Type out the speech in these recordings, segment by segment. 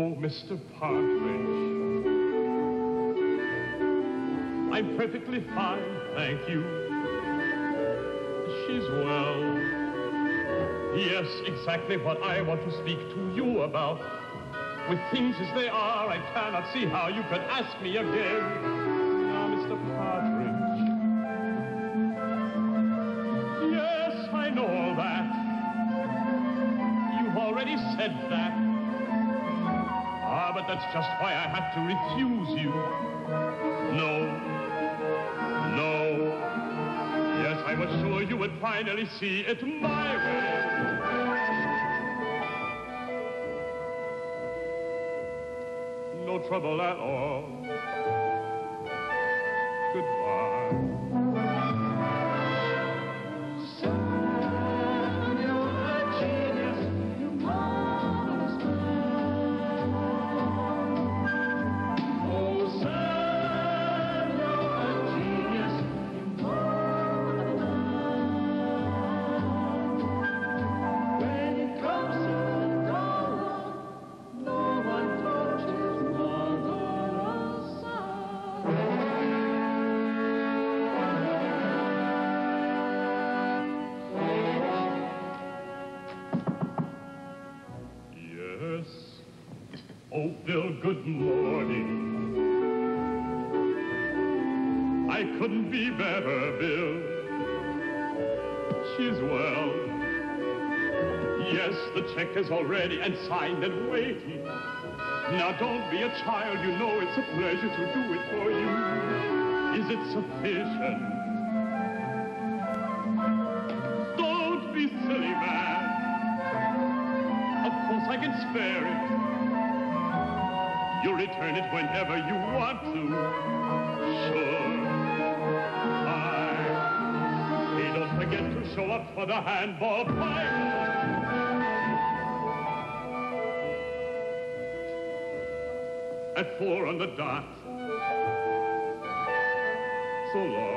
Oh, Mr. Partridge, I'm perfectly fine, thank you. She's well. Yes, exactly what I want to speak to you about. With things as they are, I cannot see how you could ask me again. Now, Mr. Partridge. Yes, I know all that. You've already said that. Ah, but that's just why I had to refuse you. No. No. Yes, I was sure you would finally see it my way. No trouble at all. Goodbye. Oh, Bill, good morning. I couldn't be better, Bill. She's well. Yes, the check is already and signed and waiting. Now, don't be a child. You know it's a pleasure to do it for you. Is it sufficient? Don't be silly, man. Of course, I can spare it. You return it whenever you want to. Sure. Bye. Hey, don't forget to show up for the handball final. At 4 on the dot. So long.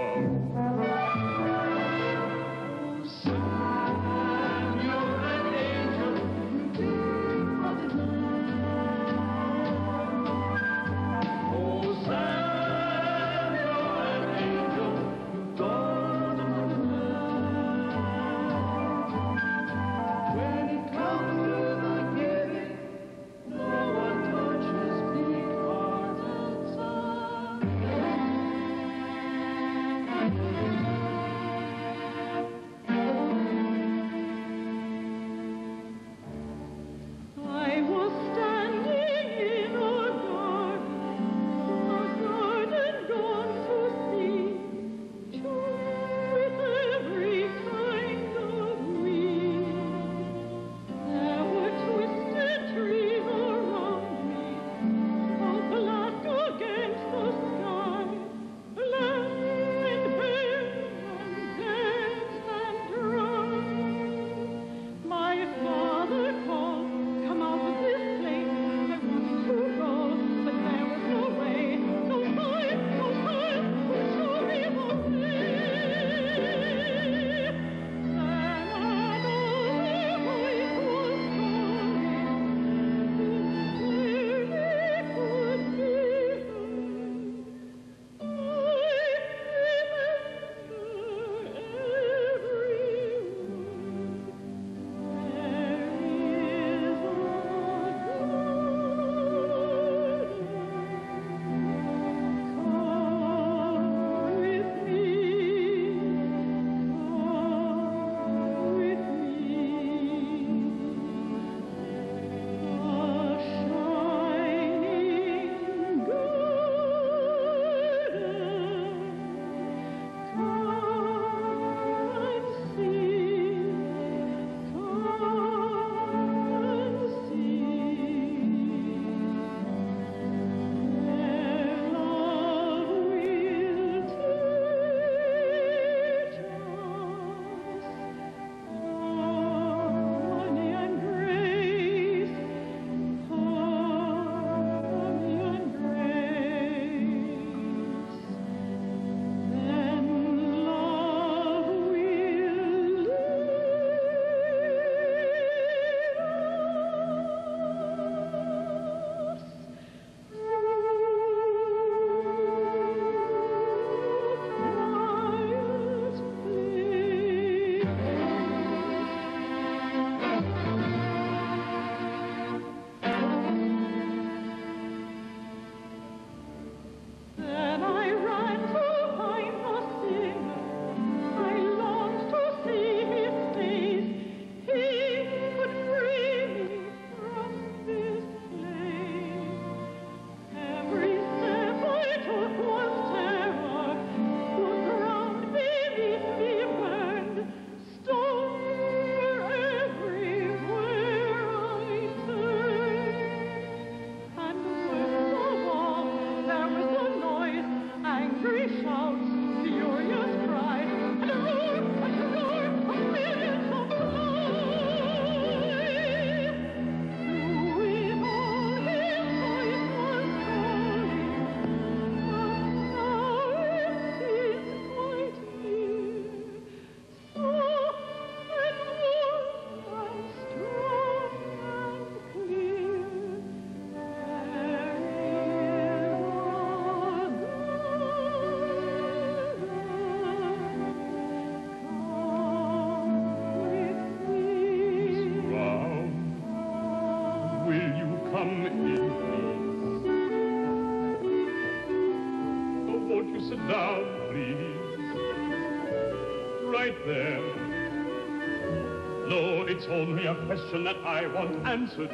Sit down, please. Right there. No, it's only a question that I want answered.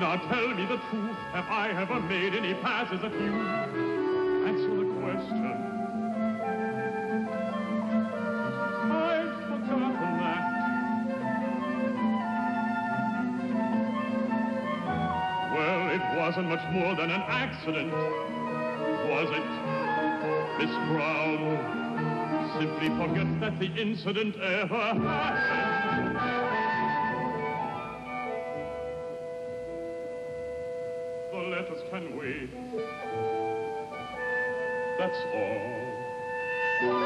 Now tell me the truth. Have I ever made any passes at you? Answer the question. I've forgotten that. Well, it wasn't much more than an accident, was it? Miss Brown simply forgets that the incident ever happened. The letters can wait. That's all.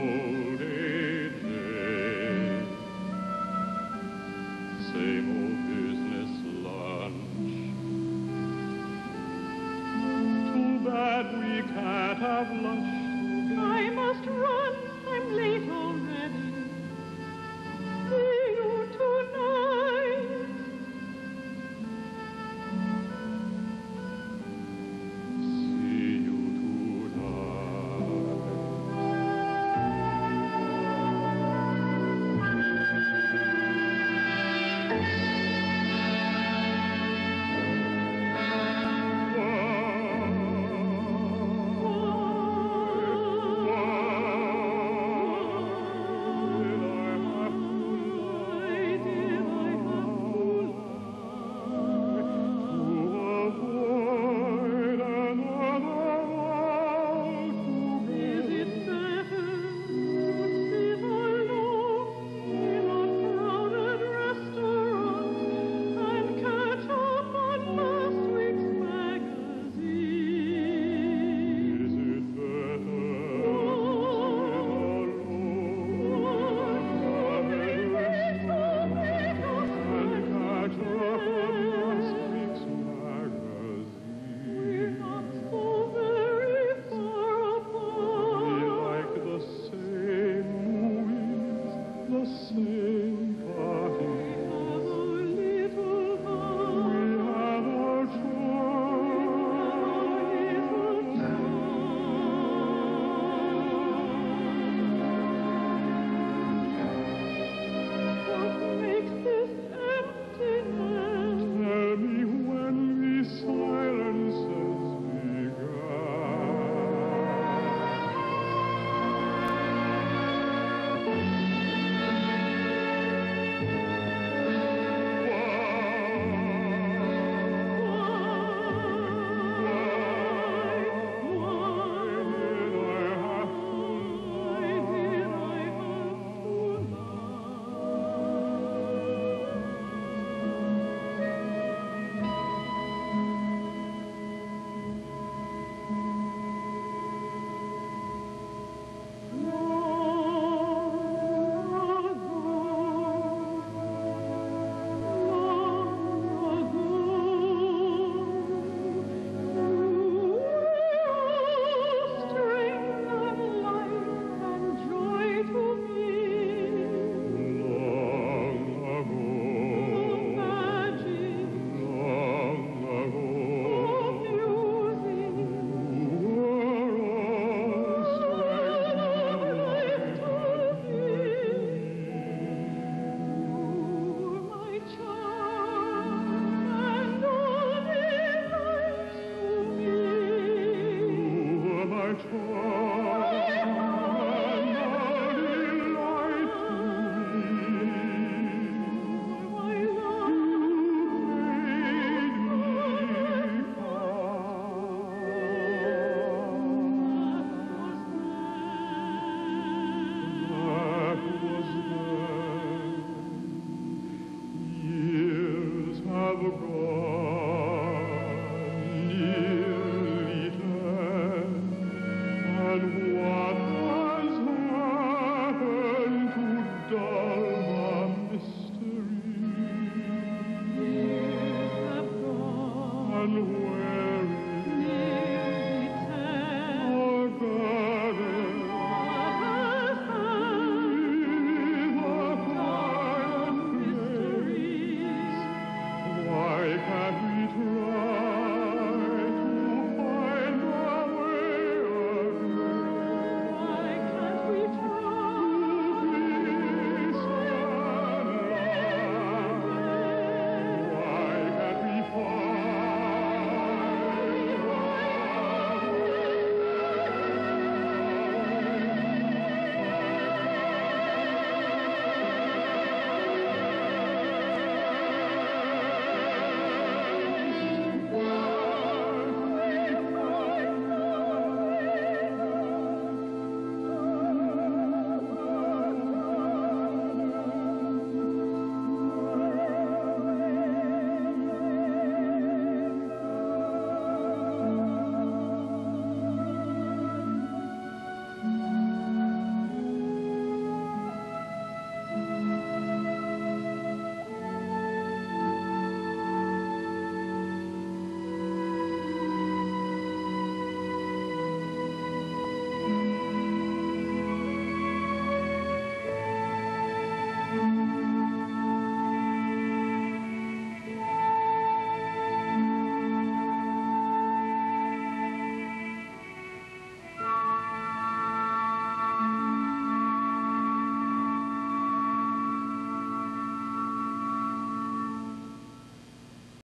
Old age. Same old